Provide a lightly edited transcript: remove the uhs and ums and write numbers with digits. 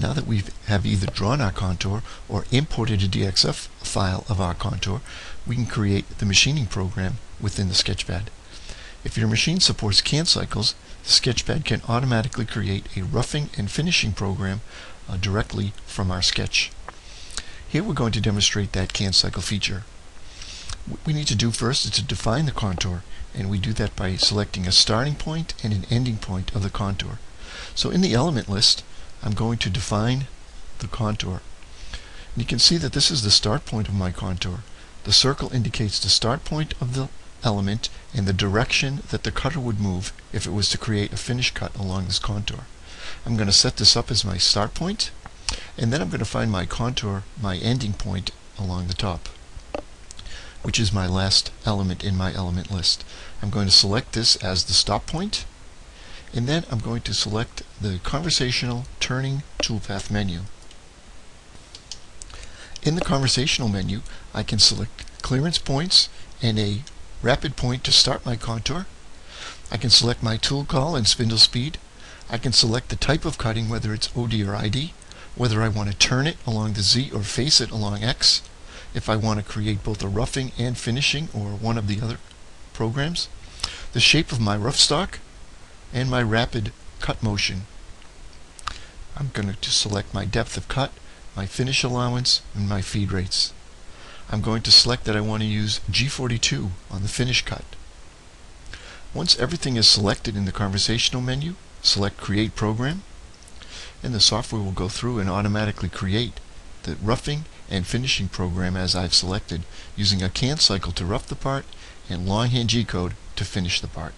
Now that we have either drawn our contour or imported a DXF file of our contour, we can create the machining program within the sketchpad. If your machine supports CAN cycles, the sketchpad can automatically create a roughing and finishing program directly from our sketch. Here we're going to demonstrate that CAN cycle feature. What we need to do first is to define the contour, and we do that by selecting a starting point and an ending point of the contour. So in the element list, I'm going to define the contour. And you can see that this is the start point of my contour. The circle indicates the start point of the element and the direction that the cutter would move if it was to create a finish cut along this contour. I'm going to set this up as my start point, and then I'm going to find my contour, my ending point along the top, which is my last element in my element list. I'm going to select this as the stop point, and then I'm going to select the conversational turning toolpath menu. In the conversational menu, I can select clearance points and a rapid point to start my contour. I can select my tool call and spindle speed. I can select the type of cutting, whether it's OD or ID, whether I want to turn it along the Z or face it along X, if I want to create both a roughing and finishing or one of the other programs, the shape of my rough stock, and my rapid cut motion. I'm going to select my depth of cut, my finish allowance, and my feed rates. I'm going to select that I want to use G42 on the finish cut. Once everything is selected in the conversational menu, select Create Program, and the software will go through and automatically create the roughing and finishing program as I've selected, using a CAN cycle to rough the part and longhand G code to finish the part.